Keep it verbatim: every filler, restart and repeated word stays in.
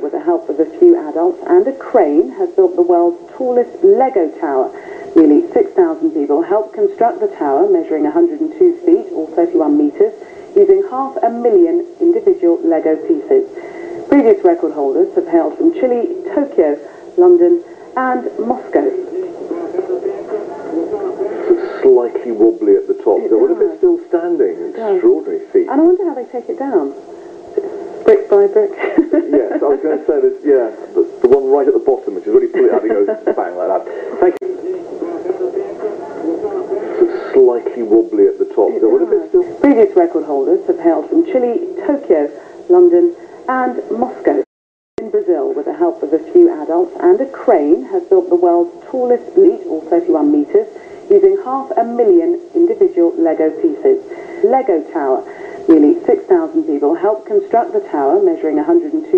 Brazil, with the help of a few adults and a crane, has built the world's tallest Lego tower. Nearly six thousand people helped construct the tower, measuring one hundred two feet or thirty-one metres, using half a million individual Lego pieces. Previous record holders have hailed from Chile, Tokyo, London and Moscow. It's slightly wobbly at the top. I wonder if it's still standing. Extraordinary feat. And I wonder how they take it down. Brick by brick. Yes, I was going to say this, yeah, the, the one right at the bottom, which is really pull it out, it goes bang like that. Thank you. It's slightly wobbly at the top. It I wonder if it's still... Previous record holders have hailed from Chile, Tokyo, London and Moscow. In Brazil, with the help of a few adults and a crane, has built the world's tallest fleet, or thirty-one metres, using half a million individual Lego pieces. Lego tower. Nearly six thousand people helped construct the tower, measuring one hundred two